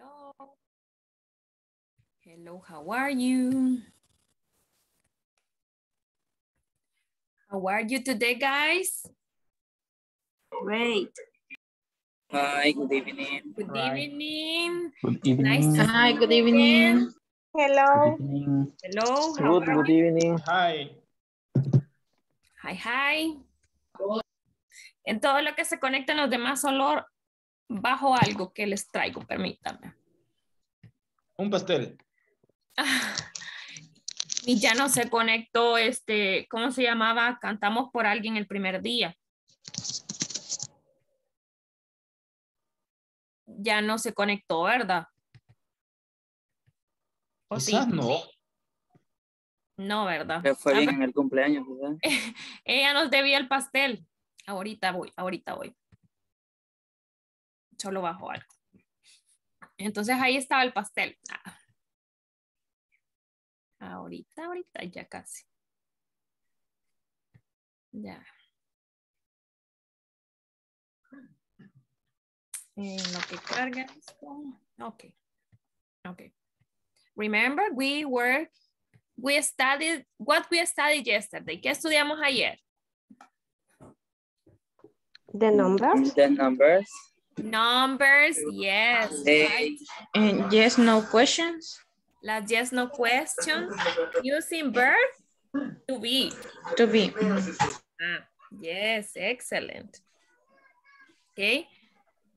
Hello. Hello, how are you? How are you today, guys? Great. Hi, good evening. Good evening. Good evening. Nice. Hi, good evening. Hello. Good evening. Hello. Good evening. Hi. Hi, hi. En todo lo que se conectan los demás, solo bajo algo que les traigo, permítanme. Un pastel. Y ya no se conectó, ¿cómo se llamaba? Cantamos por alguien el primer día. Ya no se conectó, ¿verdad? ¿O quizás sí? No. No, ¿verdad? Que fue bien en el cumpleaños, ¿verdad? Ella nos debía el pastel. Ahorita voy. Solo bajo algo. Entonces ahí estaba el pastel. Ahorita, ya casi. Ya. En lo que carga esto. Ok. Remember, we studied what we studied yesterday. ¿Qué estudiamos ayer? The numbers. Numbers, yes. Right? And yes, no questions. Las yes, no questions. Using verb to be. Ah, yes, excellent. Okay.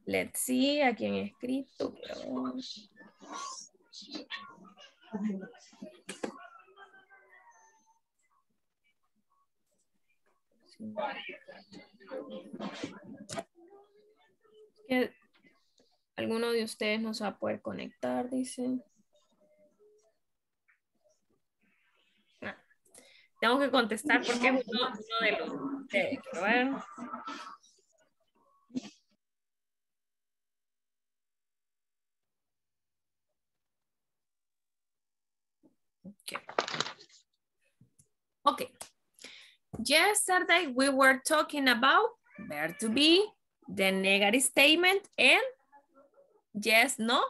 Let's see, aquí en escrito. Alguno de ustedes no se va a poder conectar, dicen. No. Tengo que contestar porque es uno de los ustedes. Bueno. Okay. Yesterday we were talking about verb to be, the negative statement, and yes, no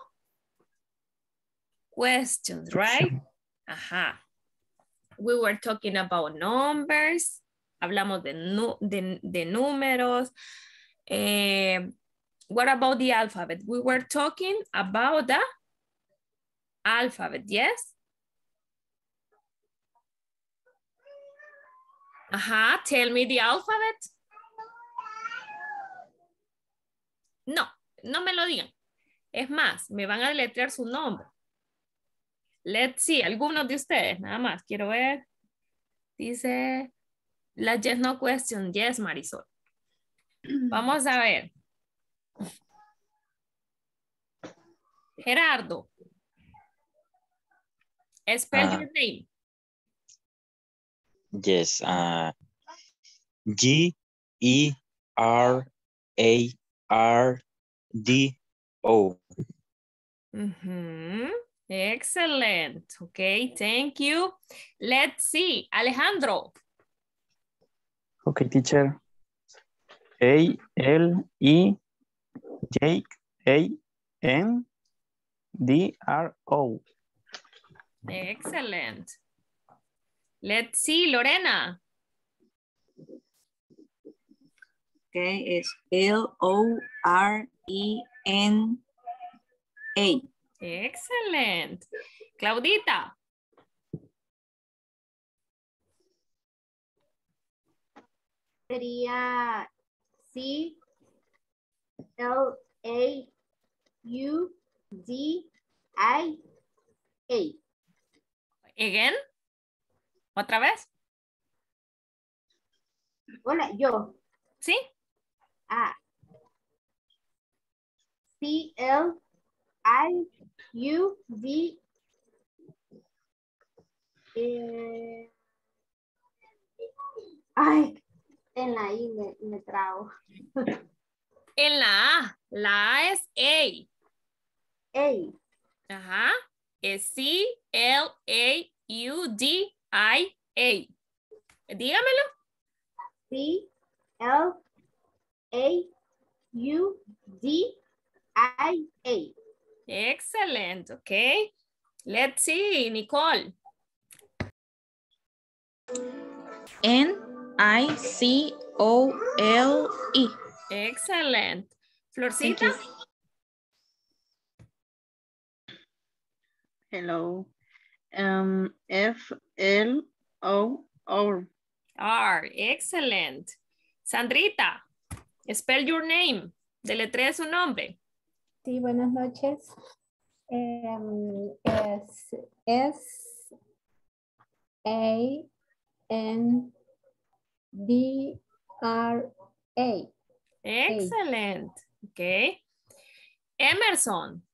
questions, right? Ajá. We were talking about numbers. Hablamos de números. What about the alphabet? We were talking about the alphabet, yes? Ajá, tell me the alphabet. No, no me lo digan. Es más, me van a deletrear su nombre. Let's see, algunos de ustedes, nada más. Quiero ver. Dice, la yes, no question. Yes, Marisol. Vamos a ver. Gerardo. Spell your name. Yes, Gerardo. Mm-hmm. Excellent. Okay, thank you. Let's see, Alejandro. Okay, teacher. Alejandro. Excellent. Let's see, Lorena. Okay, it's Lorena. Excellent. Claudita. Sería Claudia. Again? ¿Otra vez? Hola, yo. ¿Sí? Ah. Claud. Ay, en la I me trago. En la A. La A es A. A. Ajá. Es C-L-A-U-D-I-A. Dígamelo. C-L-A-U-D-I-A. Excellent. Okay. Let's see, Nicole. N-I-C-O-L-E. Excellent. Florcita. Hello. F-L-O-R. R. Excellent. Sandrita, spell your name. Deletrea su nombre. Sí, buenas noches. Es S-A-N-D-R-A. Excellent. Okay. Emerson.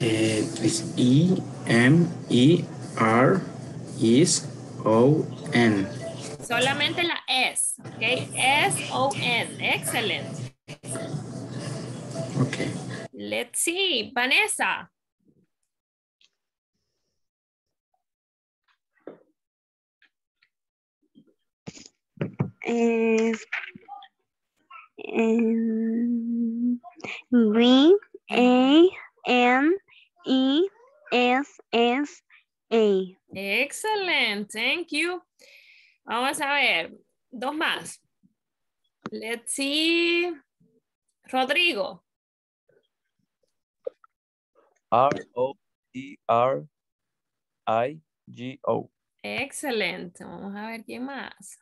It's E-M-E-R-S-O-N. Solamente la S. Okay. S-O-N. Excellent. Okay. Let's see. Vanessa. V-A-N-E-S-S-A. Excellent. Thank you. Vamos a ver. Dos más. Let's see. Rodrigo. R-O-D-R-I-G-O. Excelente. Vamos a ver quién más.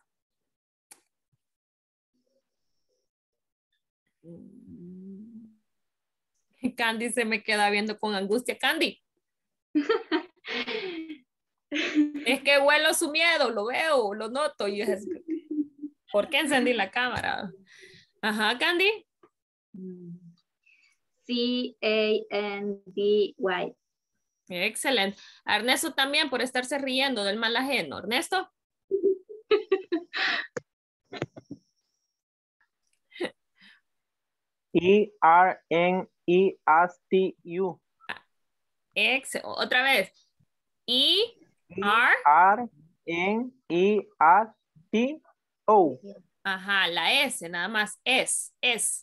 Candy se me queda viendo con angustia. Candy. Es que huelo su miedo, lo veo, lo noto. Y es... ¿Por qué encendí la cámara? Ajá, Candy. C-A-N-D-Y. Excelente. Ernesto también por estarse riendo del mal ajeno. Ernesto. E-R-N-E-S-T-U. Excelente. Otra vez. E-R-N-E-S-T-O. Ajá, la S, nada más. S.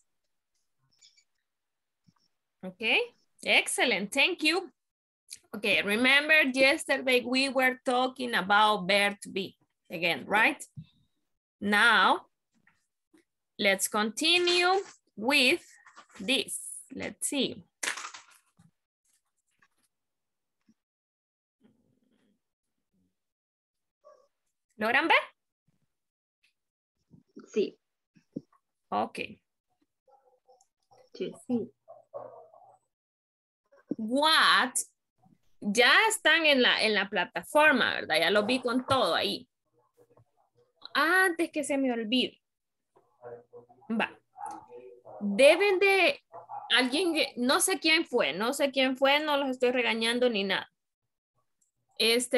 Okay, excellent. Thank you. Okay, remember yesterday we were talking about verb to be again, right? Now, let's continue with this. Let's see. ¿Logran ver? Sí. Okay. Sí. What, ya están en la plataforma, ¿verdad? Ya lo vi con todo ahí. Antes que se me olvide. Va. Deben de, alguien, no sé quién fue, no los estoy regañando ni nada.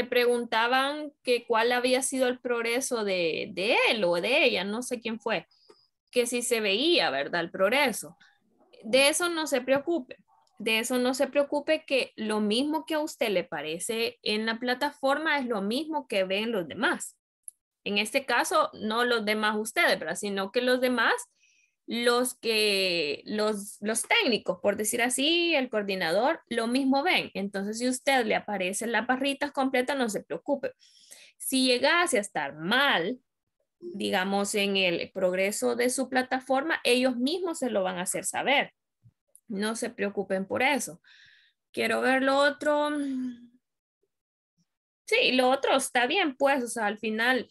Preguntaban que cuál había sido el progreso de él o de ella, no sé quién fue. Que si se veía, ¿verdad? El progreso. De eso no se preocupe. De eso no se preocupe, que lo mismo que a usted le parece en la plataforma es lo mismo que ven los demás. En este caso, no los demás ustedes, ¿verdad? Sino que los demás, los técnicos, por decir así, el coordinador, lo mismo ven. Entonces, si a usted le aparecen las barritas completas, no se preocupe. Si llegase a estar mal, digamos, en el progreso de su plataforma, ellos mismos se lo van a hacer saber. No se preocupen por eso. Quiero ver lo otro. Sí, lo otro está bien, pues. O sea, al final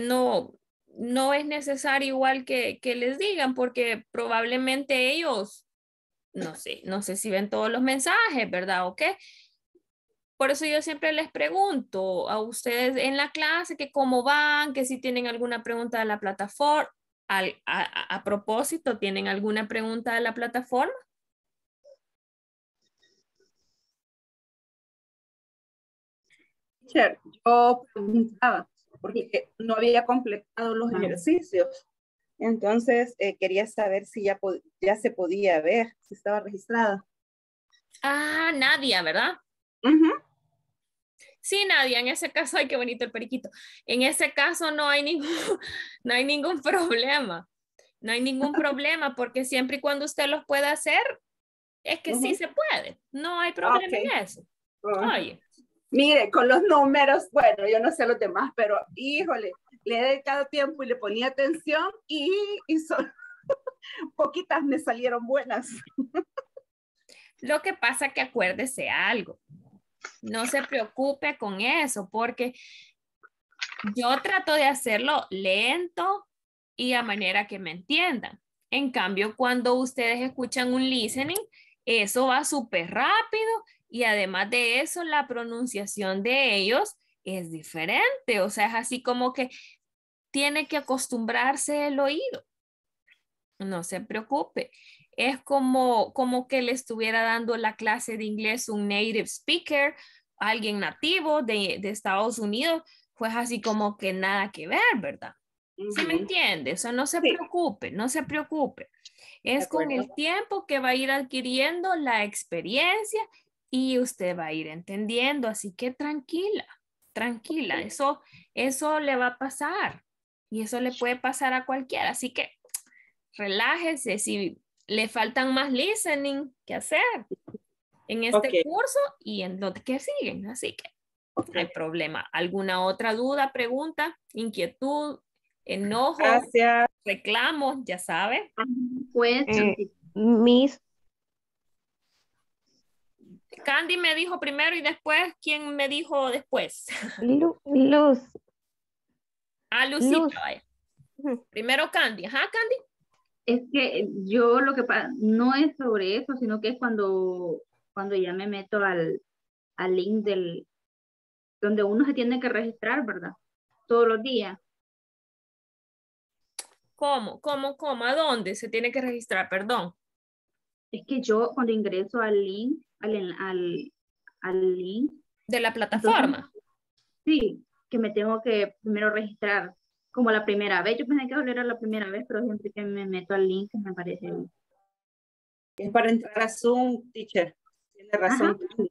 no es necesario igual que les digan, porque probablemente ellos, no sé si ven todos los mensajes, ¿verdad? ¿O qué? Por eso yo siempre les pregunto a ustedes en la clase que cómo van, que si tienen alguna pregunta de la plataforma. A propósito, ¿tienen alguna pregunta de la plataforma? Yo preguntaba porque no había completado los ejercicios. Entonces, quería saber si ya se podía ver, si estaba registrada. Ah, Nadia, ¿verdad? Uh-huh. Sí, Nadia, en ese caso, ay, qué bonito el periquito. En ese caso no hay ningún problema. No hay ningún problema, porque siempre y cuando usted los pueda hacer, es que sí se puede. No hay problema en eso. Oye. Mire, con los números, bueno, yo no sé los demás, pero híjole, le he dedicado tiempo y le ponía atención y son poquitas me salieron buenas. Lo que pasa que acuérdese algo. No se preocupe con eso, porque yo trato de hacerlo lento y a manera que me entiendan. En cambio, cuando ustedes escuchan un listening, eso va súper rápido y además de eso, la pronunciación de ellos es diferente. O sea, es así como que tiene que acostumbrarse el oído. No se preocupe. Es como que le estuviera dando la clase de inglés un native speaker, alguien nativo de Estados Unidos, pues así como que nada que ver, ¿verdad? ¿Sí me entiende? O sea, no se preocupe, no se preocupe. Es con el tiempo que va a ir adquiriendo la experiencia y usted va a ir entendiendo. Así que tranquila, tranquila. Eso le va a pasar y eso le puede pasar a cualquiera. Así que relájese si... Le faltan más listening que hacer en este curso y en los que siguen. Así que no hay problema. ¿Alguna otra duda, pregunta, inquietud, enojo, reclamos? Ya sabe. Pues, Miss. Candy me dijo primero y después, ¿quién me dijo después? Luz. Ah, Lucita. Luz. Primero Candy. Ajá, Candy. Es que yo lo que pasa, no es sobre eso, sino que es cuando ya me meto al link donde uno se tiene que registrar, ¿verdad? Todos los días. ¿Cómo? ¿A dónde se tiene que registrar? Perdón. Es que yo cuando ingreso al link, al link. ¿De la plataforma? Entonces, sí, que me tengo que primero registrar. Como la primera vez, yo pensé que era la primera vez, pero siempre que me meto al link me aparece. Es para entrar a Zoom, teacher. Tiene razón. Ajá.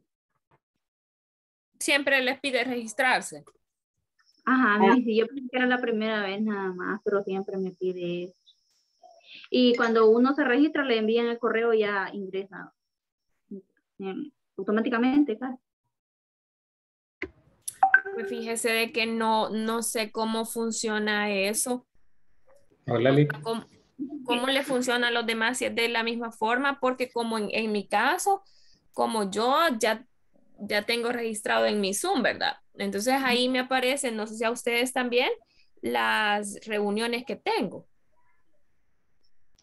Siempre les pide registrarse. Ajá, sí, yo pensé que era la primera vez nada más, pero siempre me pide eso. Y cuando uno se registra, le envían el correo y ya ingresa. Automáticamente, casi. Pues fíjese de que no sé cómo funciona eso. Hola, Liz. ¿Cómo le funciona a los demás si es de la misma forma? Porque como en mi caso, como yo ya tengo registrado en mi Zoom, ¿verdad? Entonces ahí me aparecen, no sé si a ustedes también, las reuniones que tengo.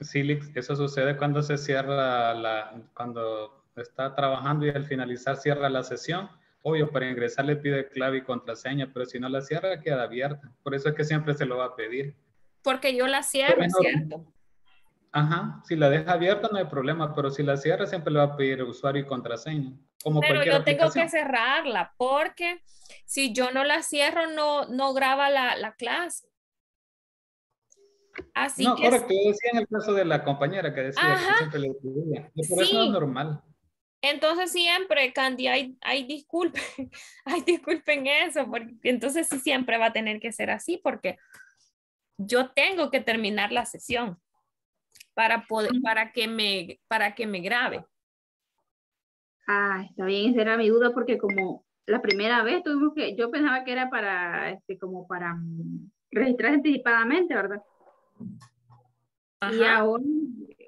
Sí, Liz, eso sucede cuando se cierra, cuando está trabajando y al finalizar cierra la sesión. Obvio, para ingresar le pide clave y contraseña, pero si no la cierra, queda abierta. Por eso es que siempre se lo va a pedir. Porque yo la cierro, ¿cierto? Ajá, si la deja abierta no hay problema, pero si la cierra siempre le va a pedir usuario y contraseña. Como pero yo tengo que cerrarla, porque si yo no la cierro, no graba la clase. Así no, que... correcto, yo decía en el caso de la compañera que decía que siempre le pedía. Y por eso es normal. Entonces siempre, Candy, disculpen eso, porque entonces sí siempre va a tener que ser así, porque yo tengo que terminar la sesión para que me grabe. Ah, está bien, esa era mi duda, porque como la primera vez yo pensaba que era para, como para registrar anticipadamente, ¿verdad? Ajá. Y ahora,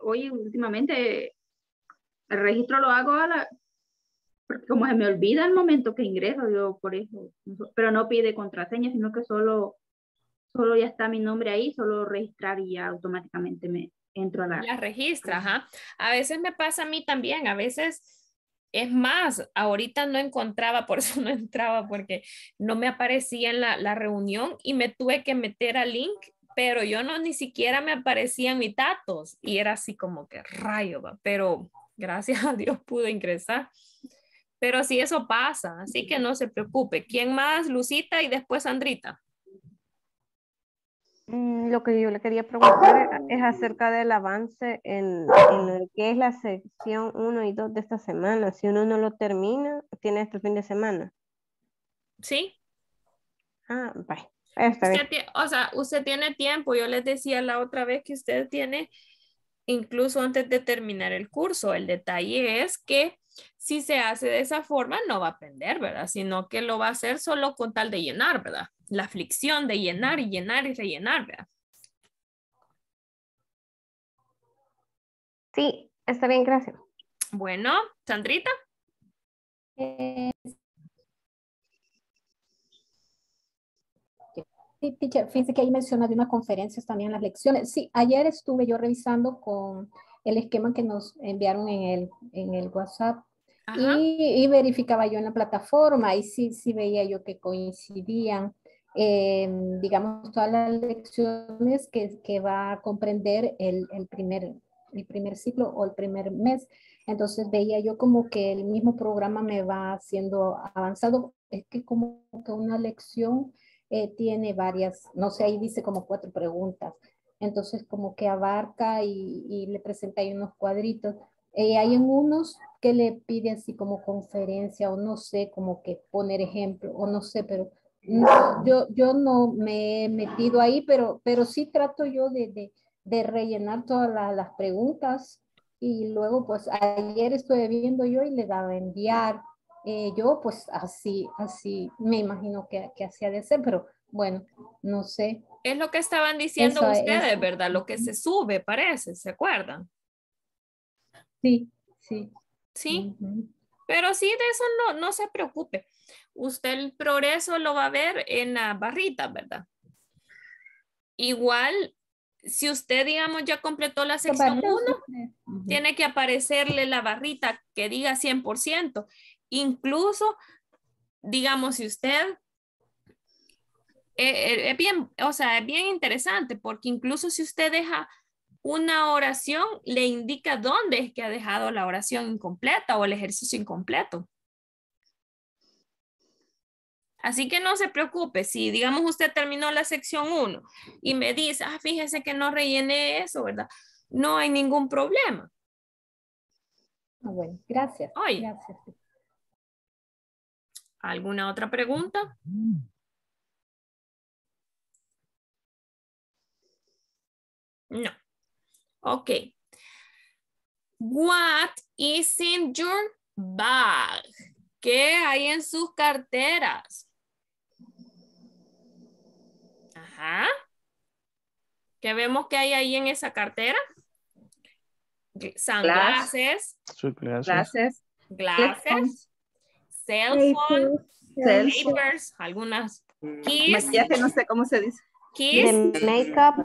hoy últimamente... El registro lo hago porque como se me olvida el momento que ingreso, yo por eso, pero no pide contraseña, sino que solo ya está mi nombre ahí, solo registrar y ya automáticamente me entro a la registra, ajá. A veces me pasa a mí también, a veces es más, ahorita no encontraba, por eso no entraba, porque no me aparecía en la reunión y me tuve que meter al link, pero yo ni siquiera me aparecían mis datos y era así como que rayo, pero... Gracias a Dios pude ingresar. Pero sí, eso pasa. Así que no se preocupe. ¿Quién más? Lucita y después Sandrita. Lo que yo le quería preguntar es acerca del avance en lo que es la sección 1 y 2 de esta semana. Si uno no lo termina, tiene este fin de semana. Sí. Ah, bye. Usted tiene tiempo. Yo les decía la otra vez que usted tiene, incluso antes de terminar el curso. El detalle es que si se hace de esa forma no va a aprender, ¿verdad? Sino que lo va a hacer solo con tal de llenar, ¿verdad? La fricción de llenar y llenar y rellenar, ¿verdad? Sí, está bien, gracias. Bueno, Sandrita. Sí, teacher, fíjense que ahí menciona de unas conferencias también las lecciones. Sí, ayer estuve yo revisando con el esquema que nos enviaron en el WhatsApp y verificaba yo en la plataforma y sí veía yo que coincidían, digamos, todas las lecciones que va a comprender el primer ciclo o el primer mes. Entonces veía yo como que el mismo programa me va haciendo avanzado. Es que como que una lección... tiene varias, no sé, ahí dice como 4 preguntas. Entonces como que abarca y le presenta ahí unos cuadritos. Hay en unos que le pide así como conferencia o no sé, como que poner ejemplo o no sé, pero no, yo no me he metido ahí, pero sí trato yo de rellenar todas las preguntas y luego pues ayer estuve viendo yo y le daba enviar. Yo pues así me imagino que así ha de ser, pero bueno, no sé. Es lo que estaban diciendo eso, ustedes, eso. ¿Verdad? Lo que se sube parece, ¿se acuerdan? Sí. Sí, pero sí, de eso no se preocupe. Usted el progreso lo va a ver en la barrita, ¿verdad? Igual, si usted, digamos, ya completó la sección 1, tiene que aparecerle la barrita que diga 100%. Incluso, digamos, si usted, es bien interesante, porque incluso si usted deja una oración, le indica dónde es que ha dejado la oración incompleta o el ejercicio incompleto. Así que no se preocupe, si digamos usted terminó la sección 1 y me dice, fíjese que no rellené eso, ¿verdad? No hay ningún problema. Bueno, gracias. Oye. Gracias. ¿Alguna otra pregunta? No. Ok. What is in your bag? ¿Qué hay en sus carteras? Ajá. ¿Qué vemos que hay ahí en esa cartera? Sunglasses. Glasses. Cell phone, papers, algunas keys. Maquillaje, no sé cómo se dice. Keys. The makeup,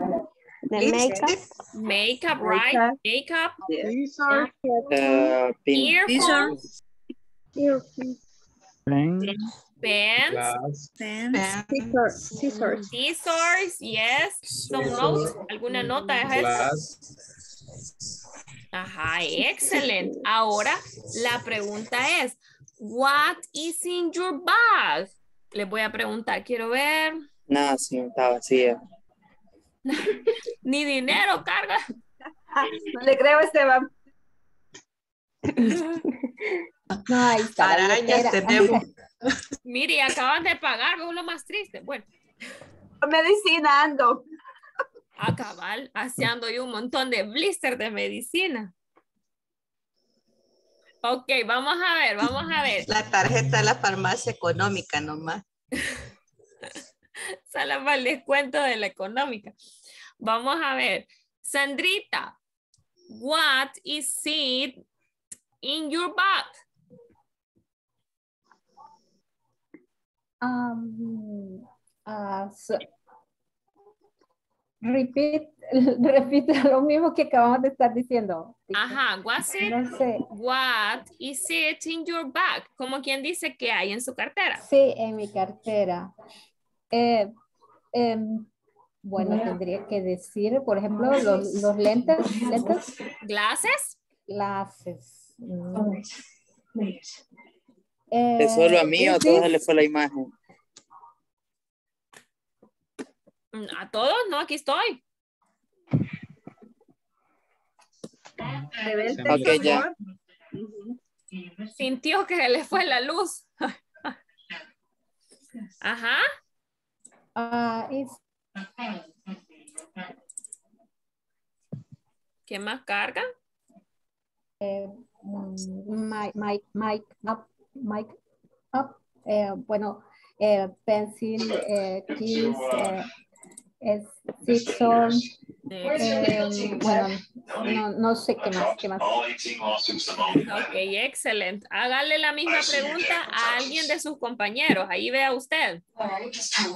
right? Makeup. These are earphones. Pens. Scissors, yes. Some notes. ¿Alguna nota es eso? Ajá, excelente. Ahora la pregunta es, what is in your bag? Les voy a preguntar, quiero ver. Nada, sí, está vacía. Ni dinero, carga. Le creo a Esteban. No, ahí está. Arañas tenemos. Mire, acaban de pagar, lo más triste. Bueno. Medicina ando. A cabal, haciendo yo un montón de blister de medicina. Ok, vamos a ver. La tarjeta de la farmacia económica nomás. Sala para el descuento de la económica. Vamos a ver. Sandrita, what is it in your bag? Repite lo mismo que acabamos de estar diciendo. Ajá, what is it in your bag? Como quien dice que hay en su cartera. Sí, en mi cartera. Bueno, tendría que decir, por ejemplo, los lentes. Glasses. ¿Es solo a mí o a todos les fue la imagen? A todos, no, aquí estoy. Okay, ya. Sintió que se le fue la luz. Ajá. It's... ¿Qué más carga? Mic up. Bueno, pencil, keys, Section, bueno, no sé qué más. Ok, excelente. Hágale la misma pregunta a alguien de sus compañeros. Ahí vea usted. Esteban.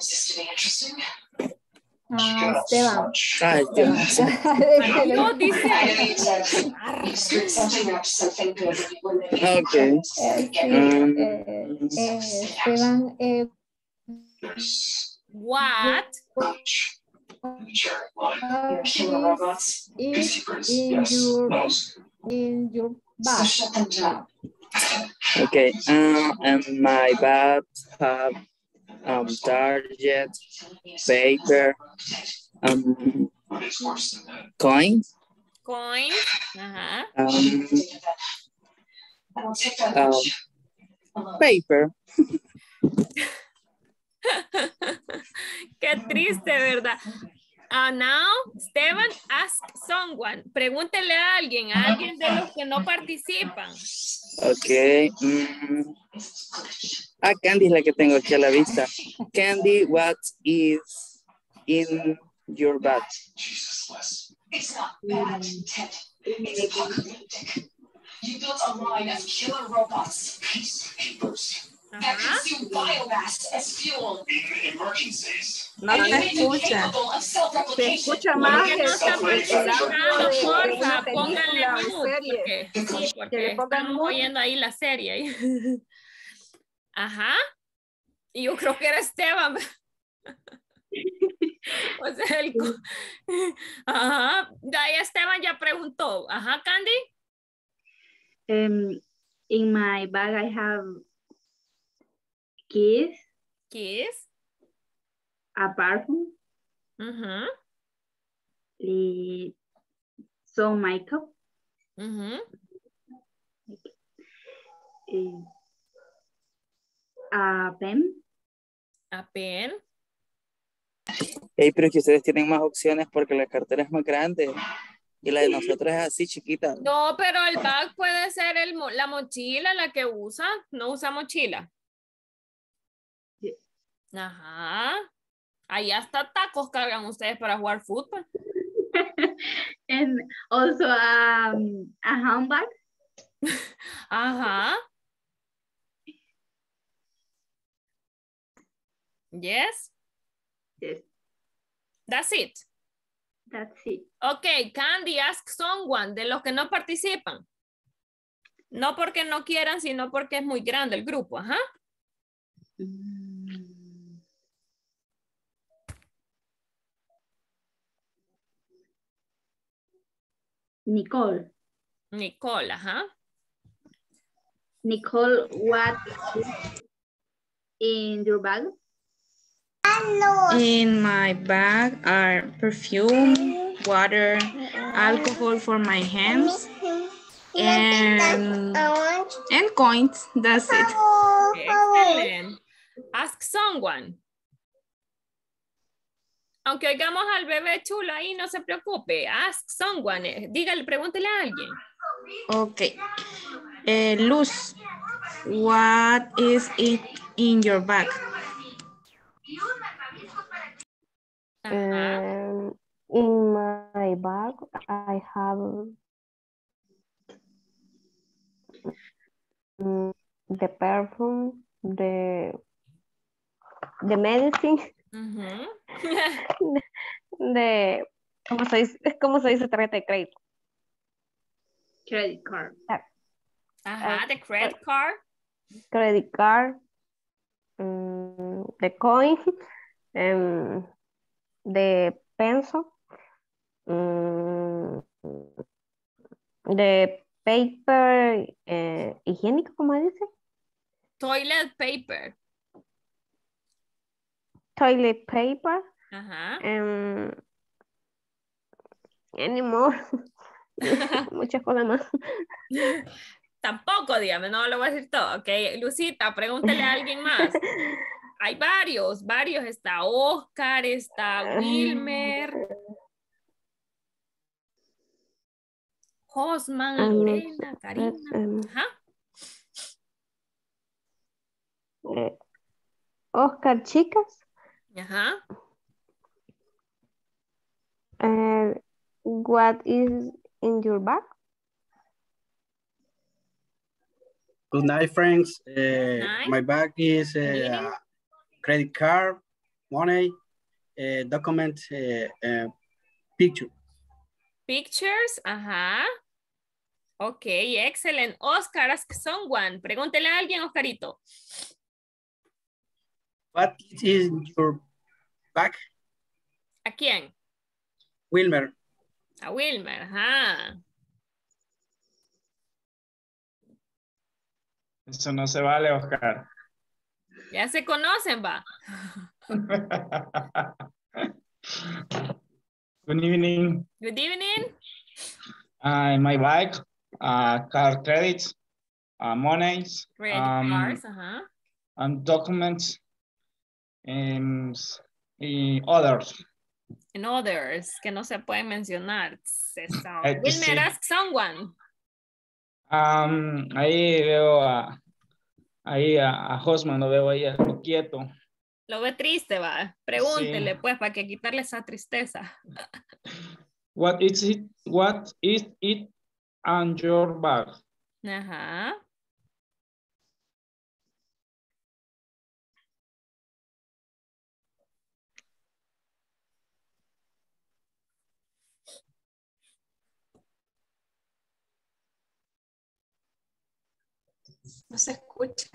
No dice. Okay. Esteban. What is in your bag? Okay, and my bag have target, paper, coin, paper. Qué triste, ¿verdad? Now, Esteban, ask someone. Pregúntele a alguien de los que no participan. Ok. Candy es la que tengo aquí a la vista. Candy, what is in your bag? It's not bad, Ted. It's apocalyptic. You built a line of killer robots, piece of papers. That consume biomass as fuel. In emergencies. No te escucha. Te escucha más. Porque no está participando, porfa. Pónganle mute. Porque estamos oyendo ahí la serie. Ajá. Y yo creo que era Esteban. O sea, el... Ajá. De ahí Esteban ya preguntó. Ajá, Candy. In my bag I have keys, a perfume, some makeup, a pen. Hey, pero es que ustedes tienen más opciones porque la cartera es más grande. Y la de nosotros es así chiquita. No, pero el bag puede ser la mochila, la que usa. No usa mochila. Ajá. Ahí hasta tacos cargan ustedes para jugar fútbol. And also a handbag. Ajá. Yes. That's it. Okay, Candy, ask someone de los que no participan. No porque no quieran, sino porque es muy grande el grupo, ajá. Nicole, ajá. Nicole, what is in your bag? In my bag are perfume, water, alcohol for my hands, and coins. That's it. Excellent. Ask someone. Aunque oigamos al bebé chulo ahí, no se preocupe. Ask someone. Dígale, pregúntele a alguien. Ok. Luz, what is it in your bag? In my bag, I have the perfume, the medicine. De ¿cómo se dice tarjeta de crédito? Credit card. Ajá, de credit card. Credit card. De coin. De pencil. De paper higiénico, ¿cómo dice? Toilet paper. Toilet paper. Ajá. Anymore. Muchas cosas más. Tampoco, dígame, no lo voy a decir todo. Ok, Lucita, pregúntele a alguien más. hay varios, está Oscar, está Wilmer, Josman, Lorena, Karina, ajá. Oscar, chicas. Ajá. What is in your bag? Good night, friends. Night. My bag is credit card, money, document, picture. Pictures, ajá. Okay, excellent. Oscar, ask someone. Pregúntele a alguien, Oscarito. What is in your bag? ¿A quién? Wilmer. A Wilmer, ajá. Eso no se vale, Oscar. Ya se conocen, va. Good evening. Good evening. My bike, car credits, monies, credit cards, uh-huh. And documents, and others. And others, que no se pueden mencionar. Wilmer, ask someone. Ahí veo a Josman, lo veo ahí quieto. Lo ve triste, va. Pregúntele, sí. Pues, para que quitarle esa tristeza. What is it on your bag? Ajá. No se escucha.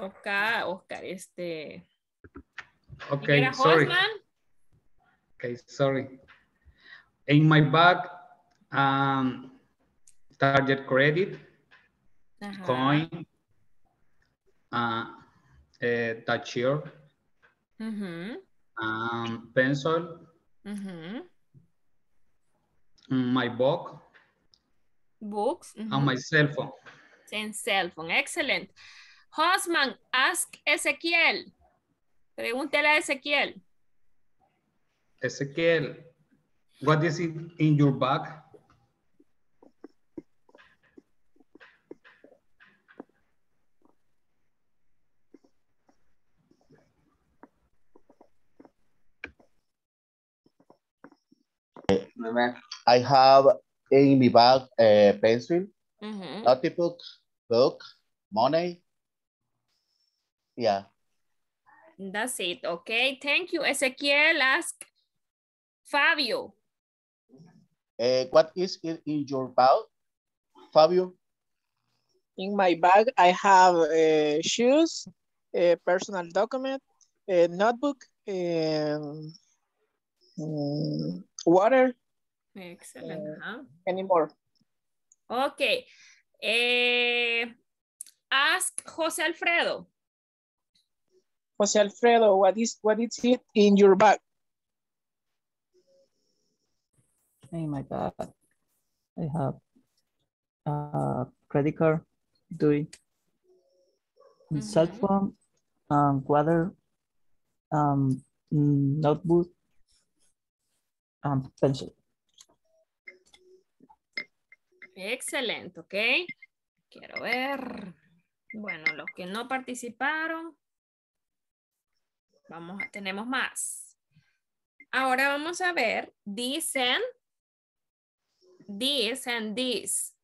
Oscar, Okay, sorry. Hosman? Okay, sorry. In my bag, target credit, uh-huh. Coin, toucher, uh-huh. Pencil, uh-huh. My books, uh-huh. And my cell phone. En cell phone, excellent. Hosman, ask Ezequiel. Pregúntale a Ezequiel. Ezequiel, what is it in your bag? I have in my bag a pencil. Mm-hmm. Notebook, book, money. Yeah. That's it. Okay. Thank you, Ezequiel. Ask Fabio. What is it in your bag, Fabio? In my bag, I have shoes, a personal document, a notebook, water. Excellent. Huh? Any more? Okay. Ask José Alfredo. José Alfredo, what is it in your bag? In my bag, I have credit card, mm-hmm. Cell phone, water, notebook, pencil. Excelente, ok. Quiero ver. Bueno, los que no participaron. Tenemos más. Ahora vamos a ver. This and this.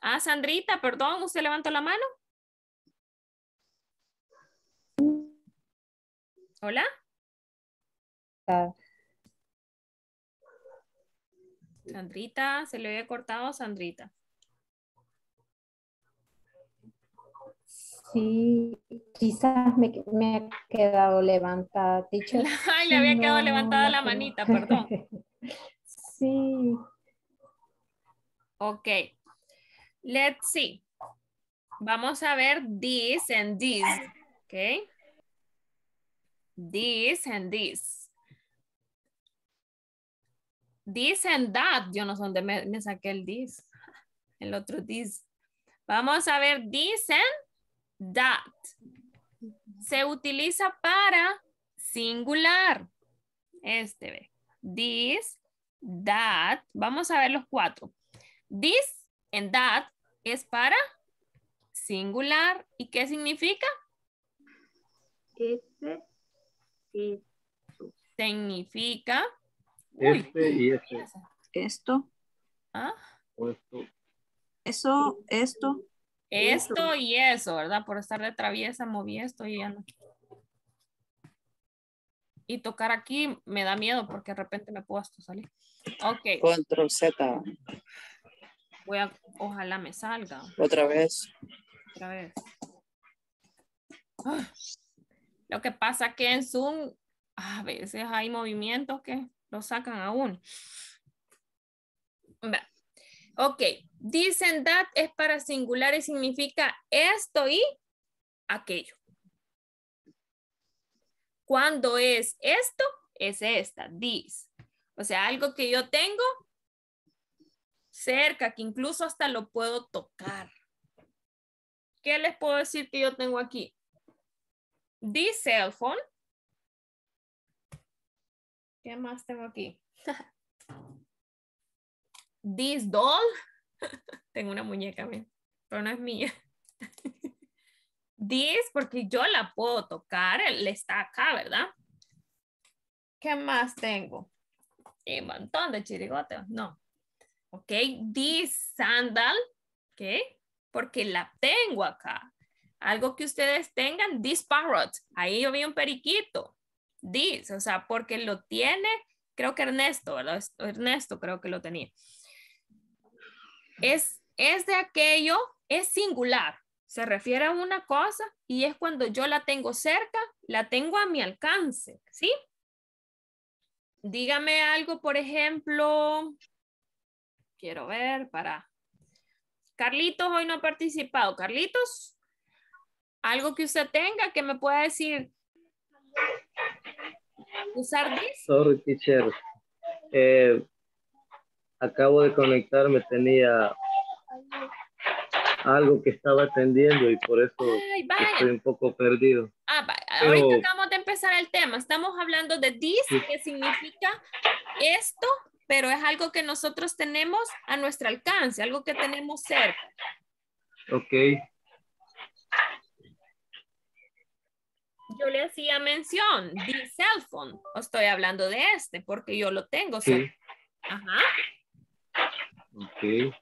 Ah, Sandrita, perdón, ¿usted levantó la mano? ¿Hola? Sandrita, se le había cortado, Sandrita. Sí, quizás me ha quedado levantada, teacher. Ay, le había quedado levantada la manita, perdón. Sí. Ok. Let's see. Vamos a ver this and this. Ok. This and this. This and that. Yo no sé dónde me saqué el this. El otro this. Vamos a ver this and that. se utiliza para singular. Este ve. This, that. Vamos a ver los cuatro. This and that es para singular. ¿Y qué significa? Este, este. Significa. Este y este. Esto. ¿Ah? Esto. Eso, esto. Esto y eso, ¿verdad? Por estar de traviesa moví esto y ya no. Y tocar aquí me da miedo porque de repente me puedo hasta salir. Ok. Control Z. Voy a, ojalá me salga. Otra vez. Otra vez. Ah. Lo que pasa que en Zoom a veces hay movimientos que lo sacan aún. Ok. This and that es para singular y significa esto y aquello. Cuando es esto, es esta, this. O sea, algo que yo tengo cerca, que incluso hasta lo puedo tocar. ¿Qué les puedo decir que yo tengo aquí? This cell phone. ¿Qué más tengo aquí? This doll. Tengo una muñeca, ¿ven? Pero no es mía. This, porque yo la puedo tocar. Él está acá, ¿verdad? ¿Qué más tengo? Un montón de chirigotes. No. Ok. This sandal. Ok. Porque la tengo acá. Algo que ustedes tengan. This parrot. Ahí yo vi un periquito. This. O sea, porque lo tiene. Creo que Ernesto, ¿verdad? Ernesto creo que lo tenía. Es de aquello, es singular. Se refiere a una cosa y es cuando yo la tengo cerca, la tengo a mi alcance, ¿sí? Dígame algo, por ejemplo, quiero ver para... Carlitos hoy no ha participado. Carlitos, algo que usted tenga que me pueda decir... ¿Usar this? Sorry, teacher. Acabo de conectarme, tenía algo que estaba atendiendo y por eso estoy un poco perdido. Ah, vaya. Pero... Ahorita acabamos de empezar el tema. Estamos hablando de this, sí, que significa esto, pero es algo que nosotros tenemos a nuestro alcance, algo que tenemos cerca. Ok. Yo le hacía mención, the cell phone. Estoy hablando de este porque yo lo tengo. Sí. Ajá. Ok.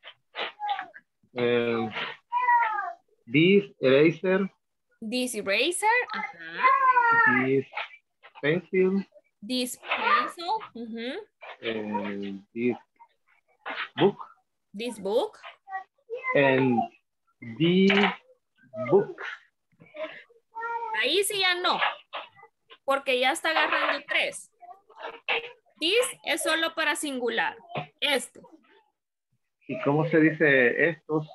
This eraser. This eraser. Ajá. This pencil. This pencil. Uh-huh. This book. This book. And this book. Ahí sí ya no, porque ya está agarrando tres. This es solo para singular, este. ¿Y cómo se dice estos?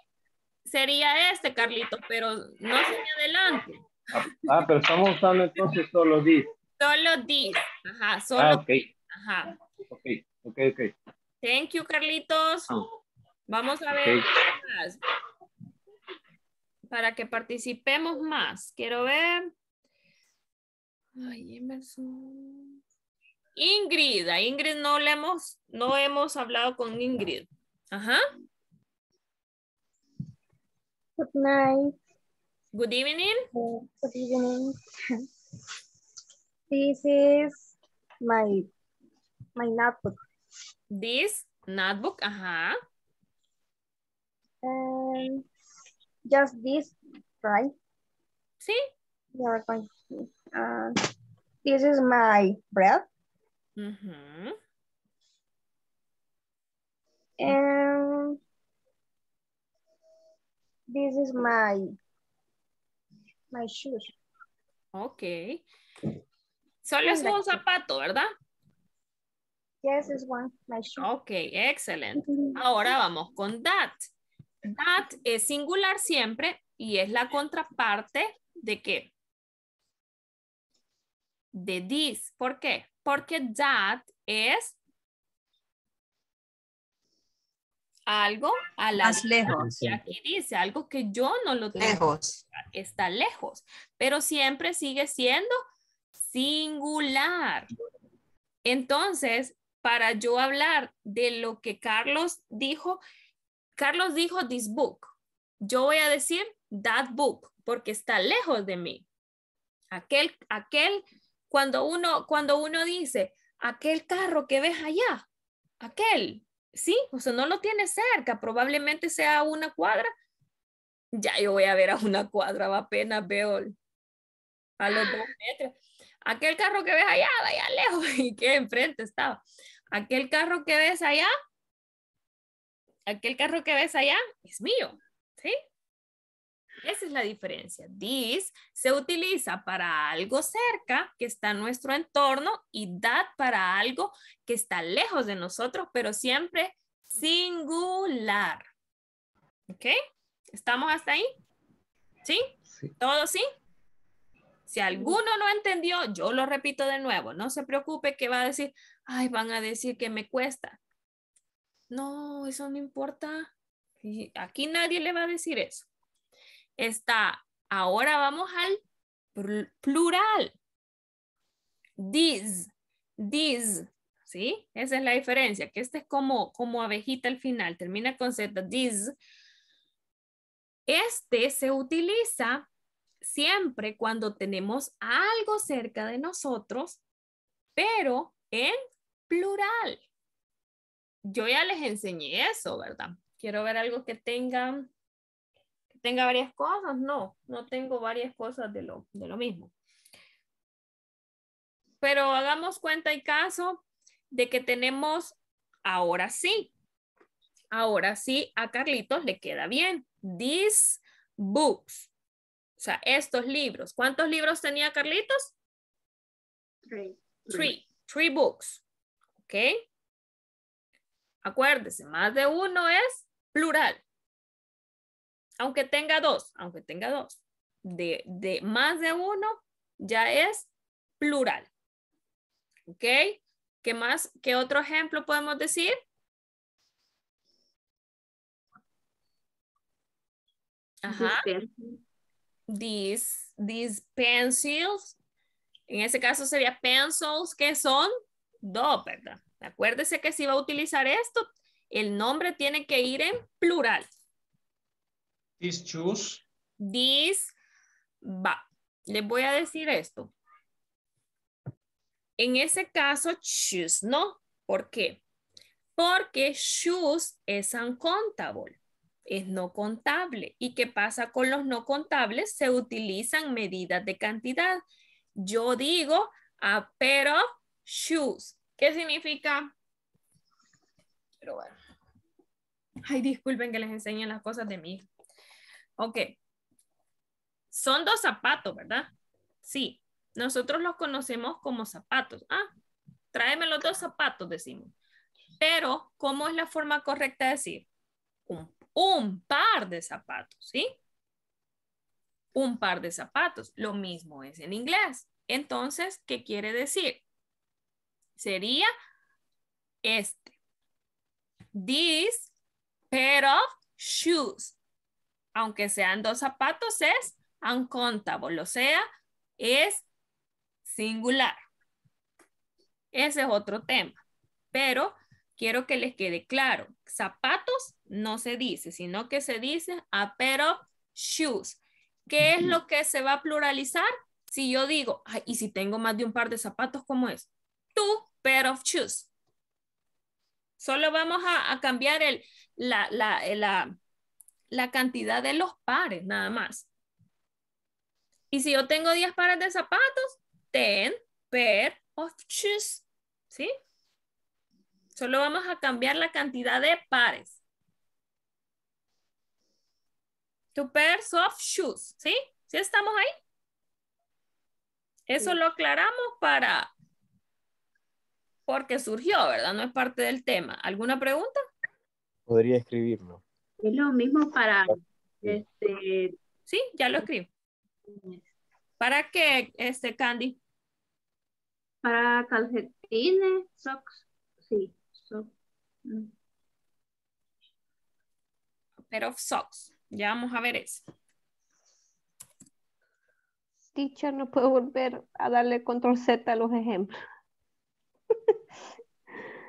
Sería este, Carlito, pero no se me adelante. Ah, pero estamos usando entonces solo this. Solo this, ajá, solo this. Ajá. Ok. Thank you, Carlitos. Oh. Vamos a ver más. Para que participemos más. Quiero ver. Ay, Emerson. Ingrid. A Ingrid no hemos hablado con Ingrid. Ajá. Good night. Good evening. Good evening. This is my notebook. This notebook. Ajá. Just this, right? Sí. This is my bread. Mm-hmm. And this is my shoes. Okay. Solo es un zapato, ¿verdad? Yes, it's one, my shoe. Okay, excellent. Ahora vamos con that. That es singular siempre y es la contraparte de ¿qué? De this. ¿Por qué? Porque that es algo a la más lejos. Y aquí dice algo que yo no lo tengo. Lejos. está lejos, pero siempre sigue siendo singular. Entonces, para yo hablar de lo que Carlos dijo this book. Yo voy a decir that book porque está lejos de mí. Aquel cuando uno dice, aquel carro que ves allá, aquel, ¿sí? O sea, no lo tiene cerca, probablemente sea una cuadra. Ya yo voy a ver a una cuadra, apenas veo a los 2 metros. Aquel carro que ves allá, vaya lejos, y que enfrente estaba. Aquel carro que ves allá, es mío, ¿sí? Esa es la diferencia. This se utiliza para algo cerca que está en nuestro entorno y that para algo que está lejos de nosotros, pero siempre singular. ¿Ok? ¿Estamos hasta ahí? ¿Sí? Sí. ¿Todo sí? Si alguno no entendió, yo lo repito de nuevo. No se preocupe que va a decir, ay, van a decir que me cuesta. No, eso no importa. Y aquí nadie le va a decir eso. Ahora vamos al plural. These, ¿sí? Esa es la diferencia, que este es como abejita al final, termina con Z, these. Este se utiliza siempre cuando tenemos algo cerca de nosotros, pero en plural. Yo ya les enseñé eso, ¿verdad? Quiero ver algo que tenga varias cosas. No tengo varias cosas de lo mismo. Pero hagamos cuenta y caso de que tenemos, ahora sí a Carlitos le queda bien. These books. O sea, estos libros. ¿Cuántos libros tenía Carlitos? 3. 3 books. ¿Ok? Acuérdese, más de uno es plural. Aunque tenga dos. De más de uno ya es plural. ¿Ok? ¿Qué más? ¿Qué otro ejemplo podemos decir? Ajá. These pencils. En ese caso sería pencils, que son 2, ¿verdad? Acuérdese que si va a utilizar esto, el nombre tiene que ir en plural. These shoes. Les voy a decir esto. En ese caso, shoes, ¿no? ¿Por qué? Porque shoes es uncontable, es no contable. ¿Y qué pasa con los no contables? Se utilizan medidas de cantidad. Yo digo a pair of shoes. ¿Qué significa? Pero bueno. Ay, disculpen que les enseñen las cosas de mí. Ok. Son 2 zapatos, ¿verdad? Sí. Nosotros los conocemos como zapatos. Ah, tráeme los 2 zapatos, decimos. Pero, ¿cómo es la forma correcta de decir? Un par de zapatos, ¿sí? Un par de zapatos. Lo mismo es en inglés. Entonces, ¿qué quiere decir? Sería este. This pair of shoes. Aunque sean 2 zapatos, es uncontable. O sea, es singular. Ese es otro tema. Pero quiero que les quede claro. Zapatos no se dice, sino que se dice a pair of shoes. ¿Qué es lo que se va a pluralizar? Si yo digo, ay, y si tengo más de un par de zapatos, ¿cómo es? 2 pair of shoes. Solo vamos a cambiar la cantidad de los pares, nada más. Y si yo tengo 10 pares de zapatos, 10 pair of shoes, ¿sí? Solo vamos a cambiar la cantidad de pares. 2 pairs of shoes, ¿sí? ¿Sí estamos ahí? Eso sí. Lo aclaramos porque surgió, ¿verdad? No es parte del tema. ¿Alguna pregunta? Podría escribirlo. Es lo mismo para... Sí, ya lo escribo. ¿Para qué, Candy? Para calcetines, socks. Sí, socks. Pero socks. Ya vamos a ver eso. Teacher, no puedo volver a darle control Z a los ejemplos.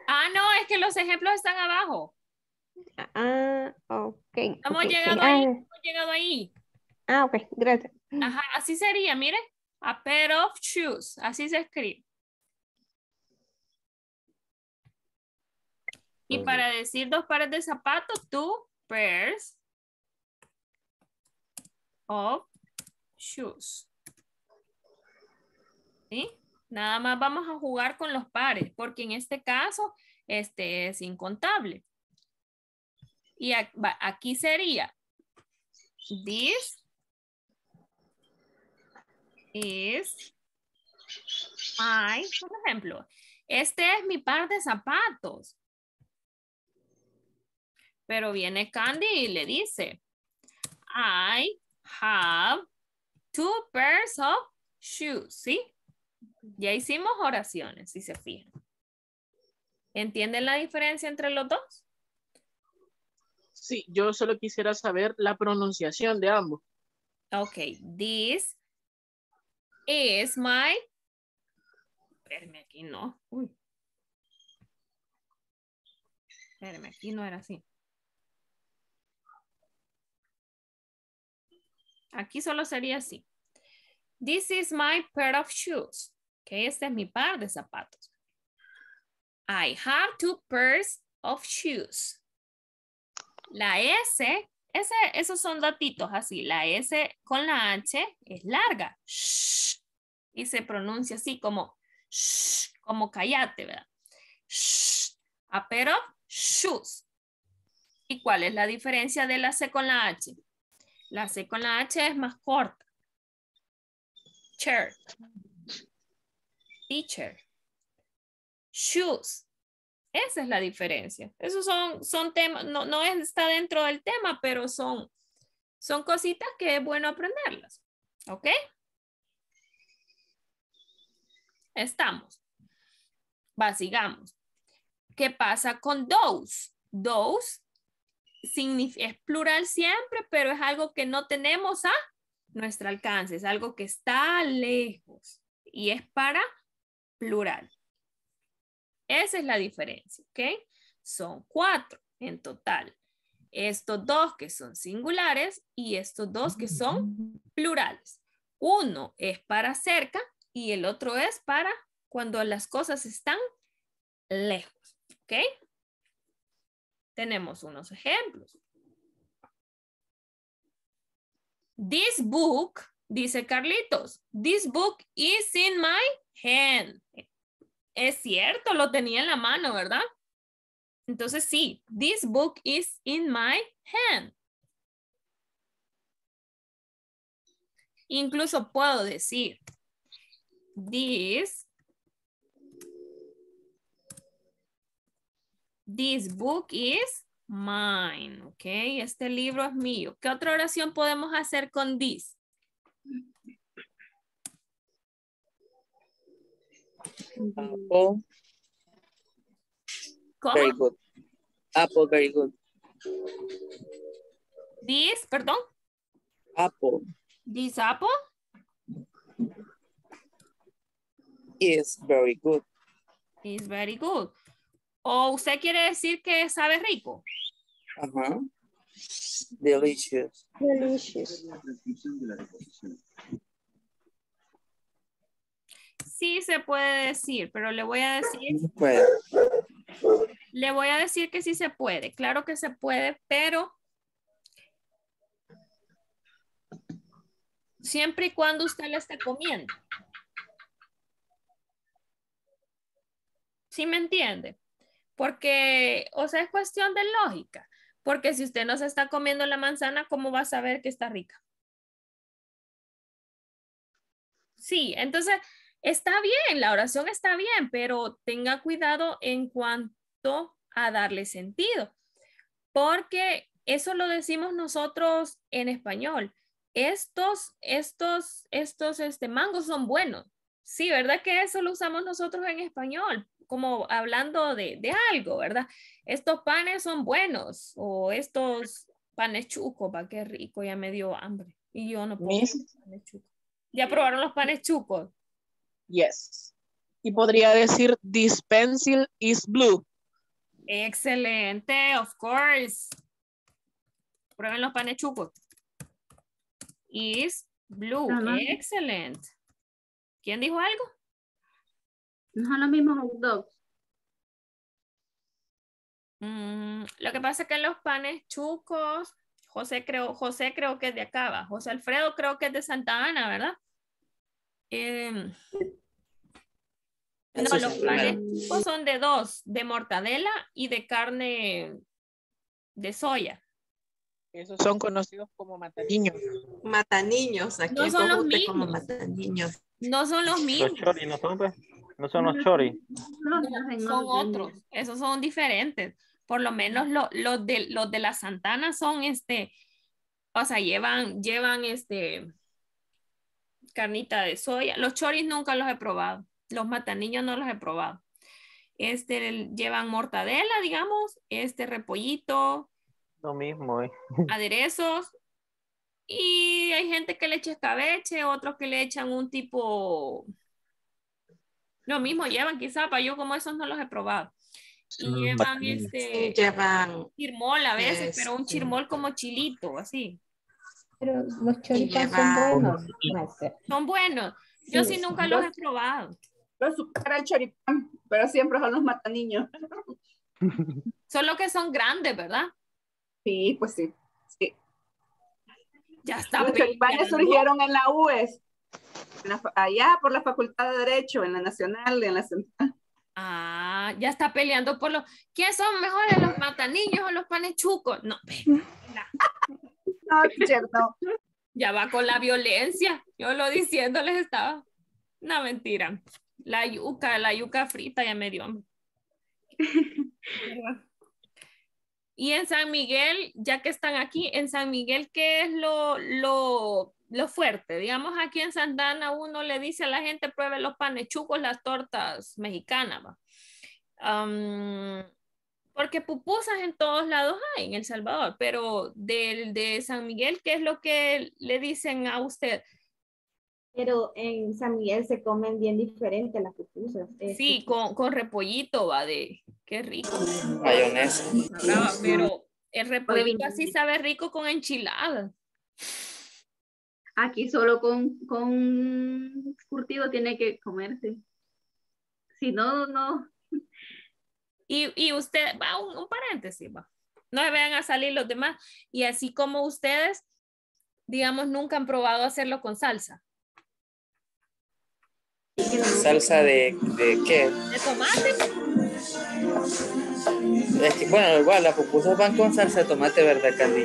Ah, no, es que los ejemplos están abajo. Ah, ok. Hemos llegado ahí. Ah, ok, gracias. Ajá, así sería, mire. A pair of shoes, así se escribe. Y para decir dos pares de zapatos, two pairs of shoes. ¿Sí? Nada más vamos a jugar con los pares, porque en este caso, este es incontable. Y aquí sería, this is my, por ejemplo, este es mi par de zapatos. Pero viene Candy y le dice, I have two pairs of shoes, ¿sí? Ya hicimos oraciones, si se fijan. ¿Entienden la diferencia entre los dos? Sí, yo solo quisiera saber la pronunciación de ambos. Ok, this is my... Espérame, aquí no. Uy. Espérame, aquí no era así. Aquí solo sería así. This is my pair of shoes. Que este es mi par de zapatos. I have two pairs of shoes. La S, esos son datitos así. La S con la H es larga. Shh, y se pronuncia así como shh, como callate, ¿verdad? Shh, a pair of shoes. ¿Y cuál es la diferencia de la C con la H? La C con la H es más corta. Shirt. Teacher. Shoes. Esa es la diferencia. Esos son temas, no está dentro del tema, pero son cositas que es bueno aprenderlas. ¿Ok? Estamos. Va, sigamos. ¿Qué pasa con those? Those. Es plural siempre, pero es algo que no tenemos a nuestro alcance. Es algo que está lejos y es para plural. Esa es la diferencia, ¿ok? Son 4 en total. Estos 2 que son singulares y estos 2 que son plurales. Uno es para cerca y el otro es para cuando las cosas están lejos, ¿ok? Tenemos unos ejemplos. This book, dice Carlitos, this book is in my hand. Es cierto, lo tenía en la mano, ¿verdad? Entonces sí, this book is in my hand. Incluso puedo decir, This book is mine, ¿ok? Este libro es mío. ¿Qué otra oración podemos hacer con this? Apple. ¿Cómo? Very good. Apple, very good. This, perdón. Apple. This apple? Is very good. Is very good. ¿O usted quiere decir que sabe rico? Ajá. Uh-huh. Delicious. Delicious. Sí se puede decir, pero le voy a decir... No puede. Le voy a decir que sí se puede. Claro que se puede, pero... Siempre y cuando usted la esté comiendo. ¿Sí me entiende? Porque, o sea, es cuestión de lógica. Porque si usted no se está comiendo la manzana, ¿cómo va a saber que está rica? Sí, entonces, está bien, la oración está bien, pero tenga cuidado en cuanto a darle sentido. Porque eso lo decimos nosotros en español. Estos mangos son buenos. Sí, ¿verdad que eso lo usamos nosotros en español? Como hablando de algo, ¿verdad? Estos panes son buenos o estos panes chucos, va, qué rico, ya me dio hambre y yo no puedo comer panes chucos. ¿Ya probaron los panes chupos? Yes. Y podría decir, this pencil is blue. Excelente, of course. Prueben los panes chupos. Is blue. Uh-huh. Excellent. ¿Quién dijo algo? No son los mismos hot dogs. Lo que pasa es que los panes chucos, José creo que es de acá, ¿va? José Alfredo creo que es de Santa Ana, ¿verdad? No, los panes chucos son de dos, de mortadela y de carne de soya. Esos son conocidos como mataniños. Mataniños, aquí no son los mismos. Como mataniños. No son los mismos. Los choris, no son los choris. No, son otros, esos son diferentes. Por lo menos los de la Santana son o sea, llevan carnita de soya. Los choris nunca los he probado. Los mataniños no los he probado. Llevan mortadela, digamos, repollito. Lo mismo, aderezos. Y hay gente que le echa escabeche, otros que le echan un tipo. Lo mismo llevan, quizá, para yo como esos no los he probado. Y llevan chirmol a veces, pero un chirmol como chilito, así. Pero los choritos son buenos. Son buenos. Yo sí nunca los he probado. Los supera el choripán, pero siempre son los mataniños. Solo que son grandes, ¿verdad? Sí, pues sí. Sí. Ya está. Los choripanes surgieron en la UES. Allá por la Facultad de Derecho, en la Nacional, en la Central. Ah, ya está peleando por los... ¿Quién son mejores, los mataniños o los panes chucos? No, venga. No, cierto. Ya va con la violencia. Yo lo diciendo les estaba. No, mentira. La yuca frita ya me dio hambre. Y en San Miguel, ya que están aquí, en San Miguel, ¿qué es lo fuerte? Digamos, aquí en Santa Ana uno le dice a la gente, pruebe los panes chucos, las tortas mexicanas. Porque pupusas en todos lados hay en El Salvador, pero de San Miguel, ¿qué es lo que le dicen a usted? Pero en San Miguel se comen bien diferentes las pupusas. Sí, con repollito, va, qué rico. Mayonesa. Pero el repollito así sabe rico con enchiladas. Aquí solo con curtido tiene que comerse. Si no, no. Y usted, va un paréntesis, va. No se vean a salir los demás. Y así como ustedes, digamos, nunca han probado hacerlo con salsa. ¿Salsa de qué? ¿De tomate? Es que, bueno, igual las pupusas van con salsa de tomate, ¿verdad, Candy?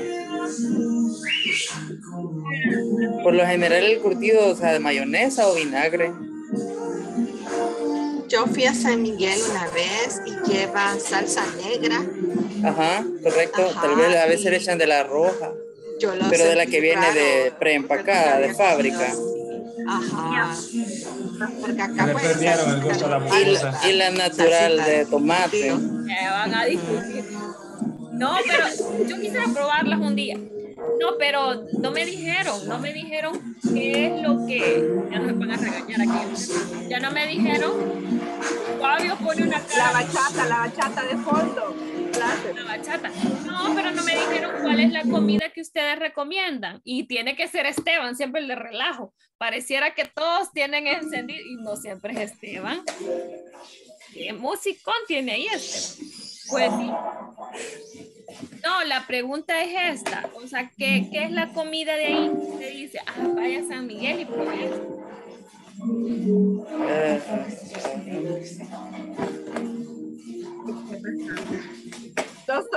Por lo general el curtido, o sea, de mayonesa o vinagre. Yo fui a San Miguel una vez y lleva salsa negra. Ajá, correcto. Ajá, tal vez a veces le echan de la roja. Yo lo pero de la que viene de preempacada, de fábrica. Ajá. Porque acá le perdieron el gusto a la pizza. Y la natural de tomate. Van a discutir. No, pero yo quisiera probarlas un día. No, pero no me dijeron qué es lo que... Ya no me van a regañar aquí. Ya no me dijeron. Fabio pone una cara. La bachata de fondo. La bachata. No, pero no me dijeron cuál es la comida que ustedes recomiendan. Y tiene que ser Esteban, siempre le relajo. Pareciera que todos tienen encendido. Y no siempre es Esteban. ¿Qué musicón tiene ahí Esteban? Pues sí. No, la pregunta es esta, o sea, ¿qué es la comida de ahí? Usted dice, vaya a San Miguel y probé esto.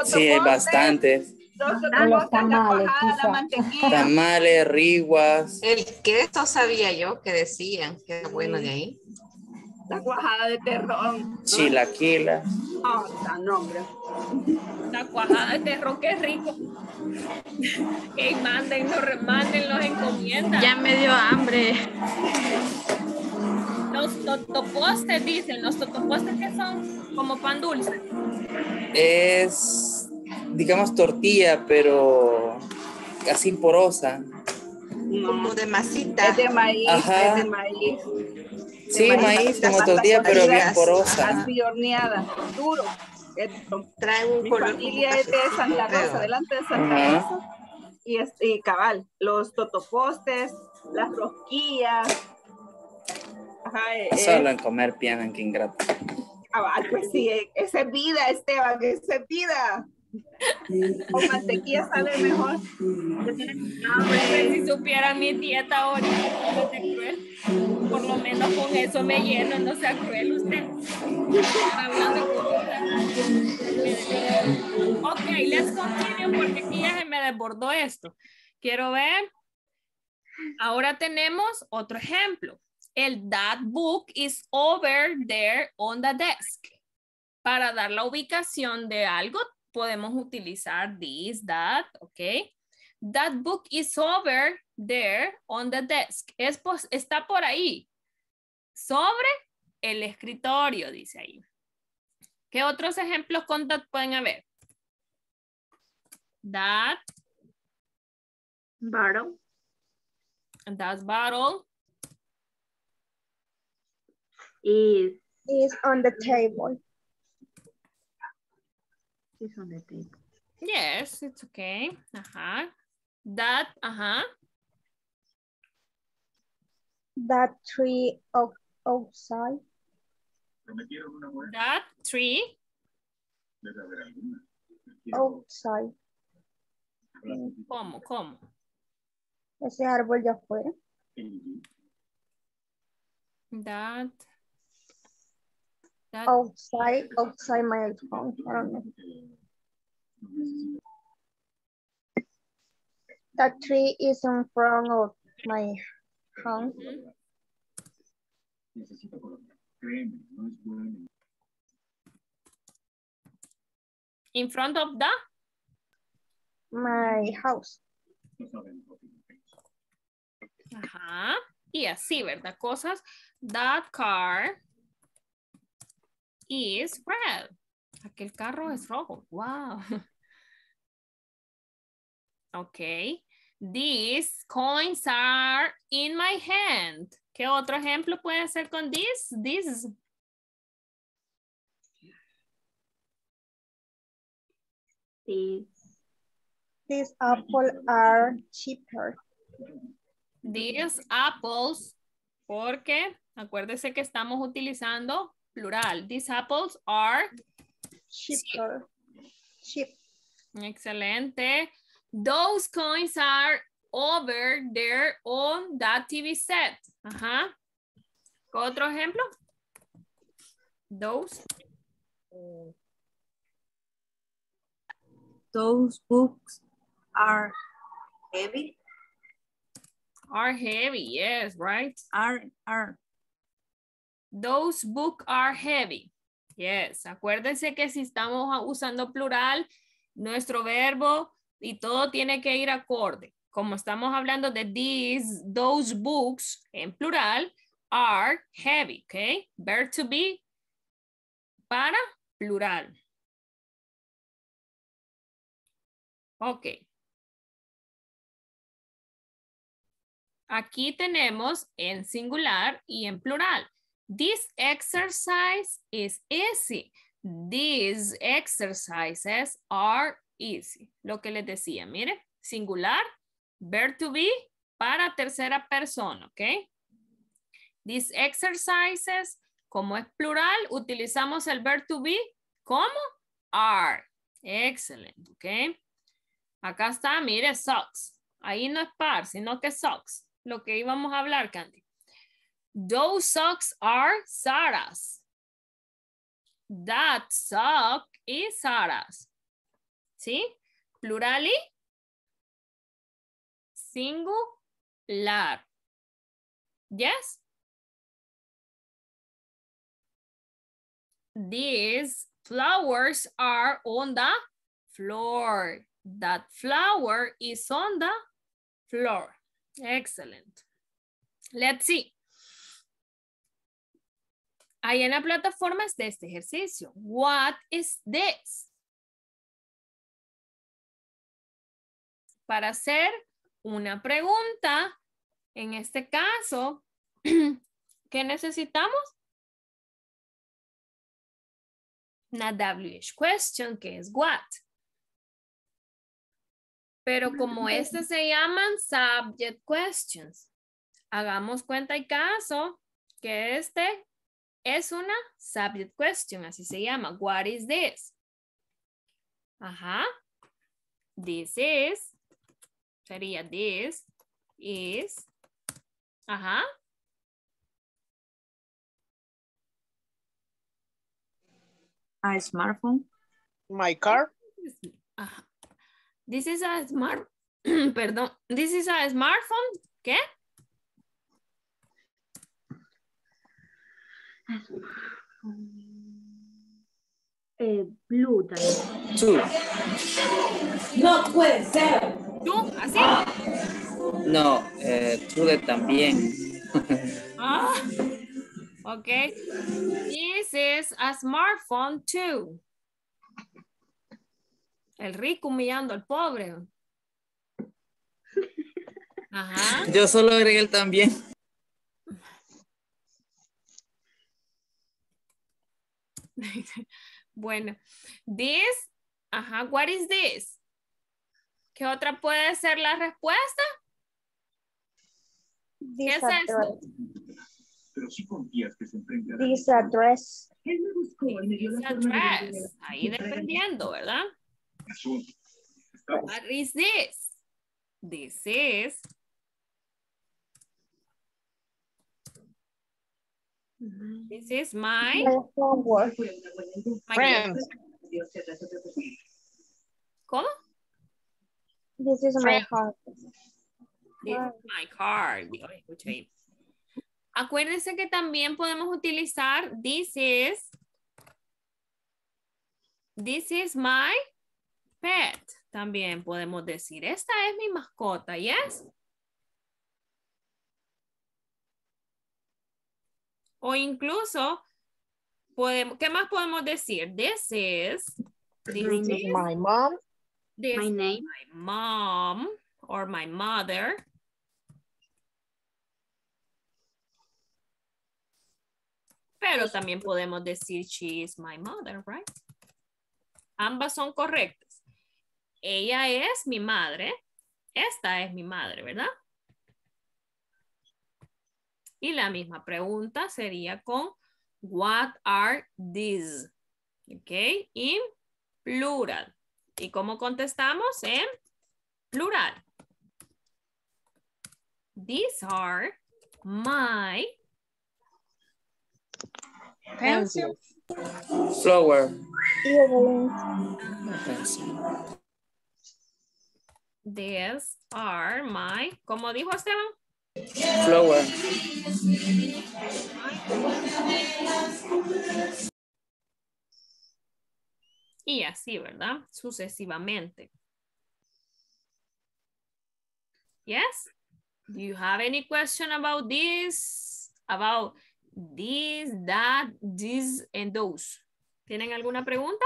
Sí, hay bastantes. Los tamales, tamales, riguas. El queso sabía yo que decían que era bueno de ahí. La cuajada de terrón. ¿No? Chilaquilas. Ah, tan nombre. La cuajada de terrón, qué rico. Que mándenlos, remándenlos, encomiendan. Ya me dio hambre. Los totopostes, dicen. Los totopostes, que son como pan dulce. Es, digamos, tortilla, pero casi porosa. como de masita. Es de maíz, ajá. Es de maíz. Sí, de maíz como tortilla, pero bien porosa. Así horneada, duro. Trae un color. Mi familia es de Santa Rosa, delante de Santa Rosa. Y cabal, los totopostes, las rosquillas. Ajá, solo en comer pianan, que ingrato. Cabal, pues sí, esa es vida, Esteban, esa es vida. Con mantequilla sabe mejor. Si supiera mi dieta ahorita, no sea cruel. Por lo menos con eso me lleno, no sea cruel usted. Hablando con usted. Ok, let's continue porque aquí ya se me desbordó esto. Quiero ver. Ahora tenemos otro ejemplo. El that book is over there on the desk. Para dar la ubicación de algo, podemos utilizar this, that, ok. That book is over there on the desk. Está por ahí. Sobre el escritorio, dice ahí. ¿Qué otros ejemplos con that pueden haber? That. Bottle. That bottle. Is on the table. It's on the table. Yes, it's okay. Ajá. That, ajá. That tree outside. That tree. Outside. ¿Cómo? ¿Cómo? Ese árbol de afuera. That outside my home. I don't know. That tree is in front of my home. In front of the? My house. Ajá. Y así, ¿verdad? Cosas. That car is red. Aquel carro es rojo. Wow. Ok. These coins are in my hand. ¿Qué otro ejemplo puede ser con this? This. These apples are cheaper. These apples, porque acuérdese que estamos utilizando plural. These apples are cheaper. Cheap. Excelente. Those coins are over there on that TV set. Ajá. ¿Otro ejemplo? Those. Those books are heavy. Are heavy, yes, right? Are. Those books are heavy. Yes, acuérdense que si estamos usando plural, nuestro verbo y todo tiene que ir acorde. Como estamos hablando de these, those books en plural are heavy, ¿ok? Verb to be para plural. Ok. Aquí tenemos en singular y en plural. This exercise is easy. These exercises are easy. Lo que les decía, mire, singular, verb to be para tercera persona, ¿ok? These exercises, como es plural, utilizamos el verb to be como are. Excellent, ¿ok? Acá está, mire, socks. Ahí no es par, sino que socks. Lo que íbamos a hablar, Candy. Those socks are Sarah's. That sock is Sarah's. ¿Sí? Plural y singular. ¿Yes? These flowers are on the floor. That flower is on the floor. Excellent. Let's see. Ahí en la plataforma de este ejercicio. What is this? Para hacer una pregunta En este caso, ¿qué necesitamos? Una WH question, que es what. Pero como estas se llaman subject questions, hagamos cuenta y caso que este es una subject question, así se llama. What is this? Ajá. This is, sería this is, ajá. A smartphone. My car. Ajá. This is a smart, perdón, this is a smartphone, ¿qué? Blue también. Two. No puede ser. ¿Tú? ¿Así? No, tú también. Ah, ok. This is a smartphone too. El rico humillando al pobre. Ajá. Yo solo agregué el también. Bueno. This. Ajá. What is this? ¿Qué otra puede ser la respuesta? ¿Qué es esto? Pero si confías que se enfrenta. This address. This address. Ahí dependiendo, ¿verdad? What is this? This is. This is my. Friend. ¿Cómo? This is my card. This is my card. Acuérdense que también podemos utilizar this is. This is my. Pet, también podemos decir, esta es mi mascota, ¿yes? O incluso, podemos, ¿qué más podemos decir? This is my mom. This my name. Is my mom or my mother. Pero también podemos decir, she is my mother, right? Ambas son correctas. Ella es mi madre. Esta es mi madre, ¿verdad? Y la misma pregunta sería con what are these? ¿Ok? En plural. ¿Y cómo contestamos? En plural. These are my pencil. Flower. Pencil. These are my, ¿cómo dijo Esteban? Flower. Y así, ¿verdad? Sucesivamente. Yes? Do you have any question about this? About this, that, this, and those. ¿Tienen alguna pregunta?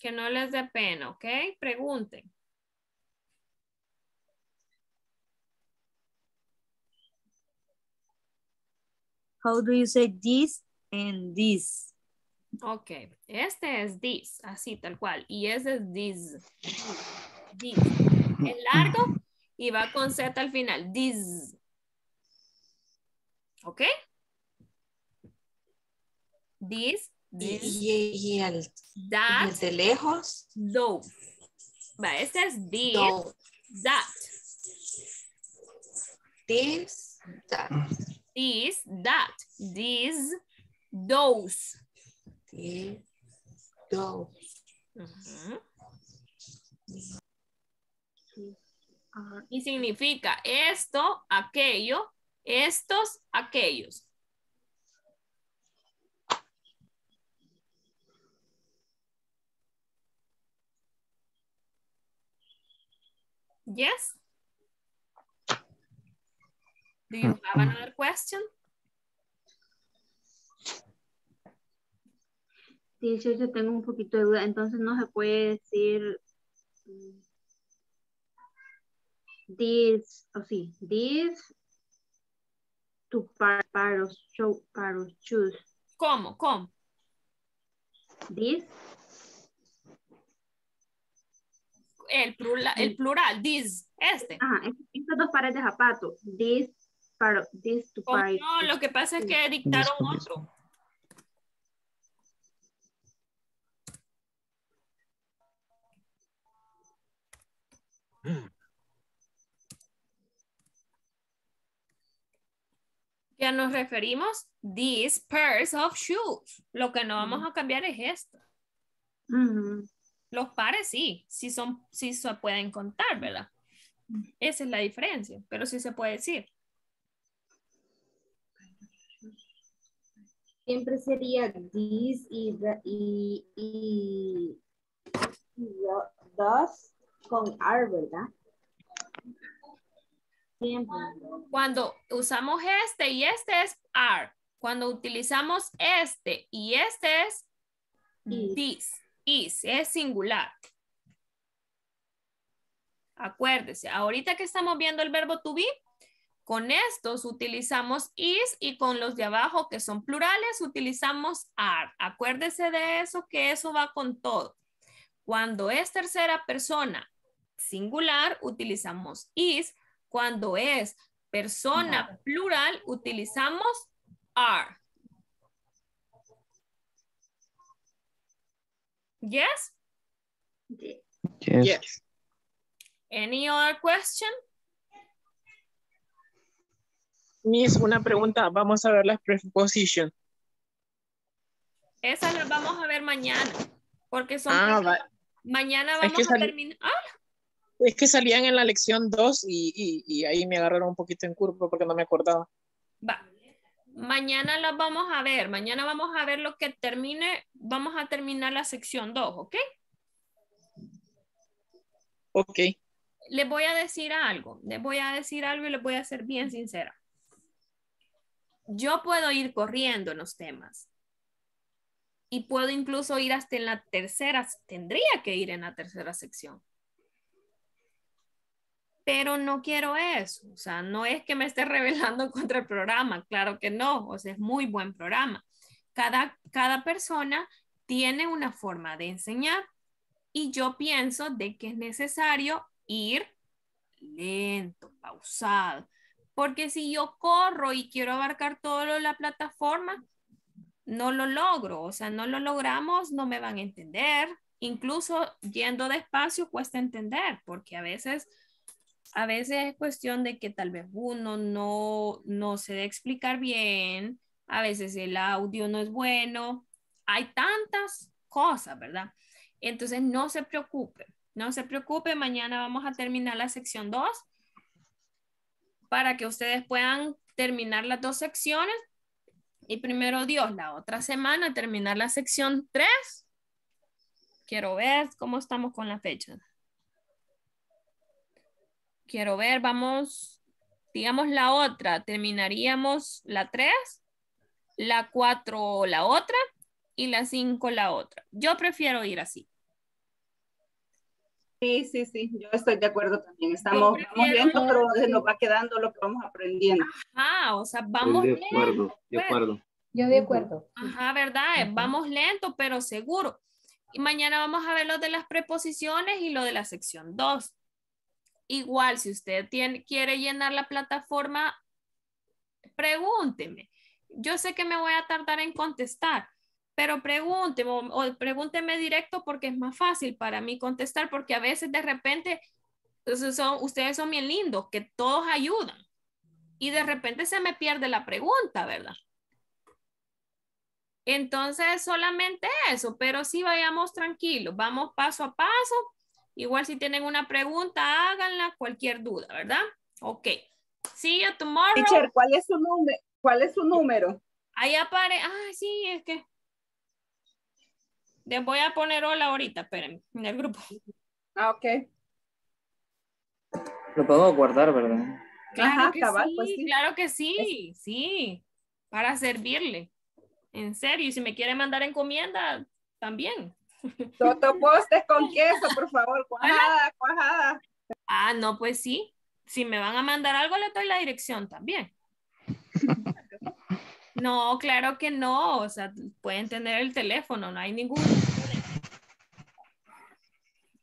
Que no les dé pena, ¿ok? Pregunten. How do you say this and this? Ok, este es this, así tal cual. Y ese es this. This. Es largo y va con Z al final. This. ¿Ok? This. Y el de lejos. No. Va, este es this, no. That. This, that. This, that. These, those. This, those. Y significa esto, aquello, estos, aquellos. Yes? Do you have another question? Teacher, yo tengo un poquito de duda, entonces no se puede decir this, o sí, this to parrots, show parrots, choose. ¿Cómo? ¿Cómo? This. El plural, this, este. Ajá, estas dos pares de zapatos, this, parrot, this to parrots. No, lo que pasa es que dictaron otro. Ya nos referimos these pairs of shoes. Lo que no vamos a cambiar es esto. Los pares sí, sí se pueden contar, ¿verdad? Esa es la diferencia, pero sí se puede decir. Siempre sería these y dos con are, ¿verdad? Siempre. Cuando usamos este y este es are. Cuando utilizamos este y este es this. Is es singular. Acuérdese, ahorita que estamos viendo el verbo to be, con estos utilizamos is y con los de abajo que son plurales utilizamos are. Acuérdese de eso, que eso va con todo. Cuando es tercera persona singular utilizamos is. Cuando es persona plural utilizamos are. Yes? Yes? Yes. Any other question? Miss, una pregunta. Vamos a ver las prepositions. Esas las vamos a ver mañana. Porque son... Mañana vamos a terminar. Es que salían en la lección 2 y ahí me agarraron un poquito en curva porque no me acordaba. Va. Mañana las vamos a ver. Mañana vamos a ver lo que termine. Vamos a terminar la sección 2, ¿ok? Ok. Les voy a decir algo. Les voy a decir algo y les voy a ser bien sincera. Yo puedo ir corriendo en los temas. Y puedo incluso ir hasta en la tercera. Tendría que ir en la tercera sección. Pero no quiero eso, o sea, no es que me esté rebelando contra el programa, claro que no, o sea, es muy buen programa. Cada persona tiene una forma de enseñar y yo pienso de que es necesario ir lento, pausado, porque si yo corro y quiero abarcar toda la plataforma, no lo logro, o sea, no lo logramos, no me van a entender, incluso yendo despacio cuesta entender, porque a veces es cuestión de que tal vez uno no se debe explicar bien, a veces el audio no es bueno, hay tantas cosas, ¿verdad? Entonces no se preocupe, mañana vamos a terminar la sección 2 para que ustedes puedan terminar las dos secciones y primero Dios, la otra semana terminar la sección 3. Quiero ver cómo estamos con la fecha. Quiero ver, vamos, digamos la otra, terminaríamos la 3, la 4 la otra y la 5 la otra. Yo prefiero ir así. Sí, yo estoy de acuerdo también. Estamos viendo, pero se nos va quedando lo que vamos aprendiendo. Ajá, o sea, vamos lento. De acuerdo. Yo de acuerdo. Ajá, ¿verdad? Ajá. Vamos lento, pero seguro. Y mañana vamos a ver lo de las preposiciones y lo de la sección 2. Igual, si usted quiere llenar la plataforma, pregúnteme. Yo sé que me voy a tardar en contestar, pero pregúnteme o pregúnteme directo porque es más fácil para mí contestar, porque a veces de repente ustedes son bien lindos, que todos ayudan y de repente se me pierde la pregunta, ¿verdad? Entonces, solamente eso, pero sí vayamos tranquilos, vamos paso a paso. Igual si tienen una pregunta, háganla, cualquier duda, ¿verdad? Ok. See you tomorrow. Teacher, ¿cuál es su número? Ahí aparece. Ah, sí, es que. Les voy a poner hola ahorita, espérenme, en el grupo. Ah, ok. Lo puedo guardar, ¿verdad? Claro. Ajá, que cabal, sí, pues sí, claro que sí, sí. Para servirle. En serio, y si me quiere mandar encomienda, también. Totopostes con queso, por favor, cuajada, cuajada. Ah, no, pues sí. Si me van a mandar algo, le doy la dirección también. No, claro que no. O sea, pueden tener el teléfono, no hay ningún...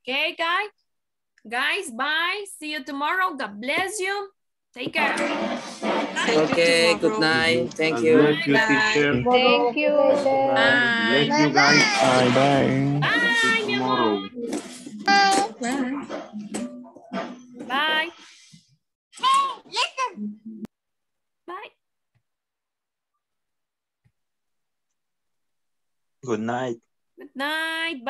Okay, guys. Guys, bye. See you tomorrow. God bless you. Take care. Okay, good night. Thank you. Thank you. Thank you. Bye. Thank you, guys. Bye. Bye. Bye. Bye. Bye. Good night. Good night.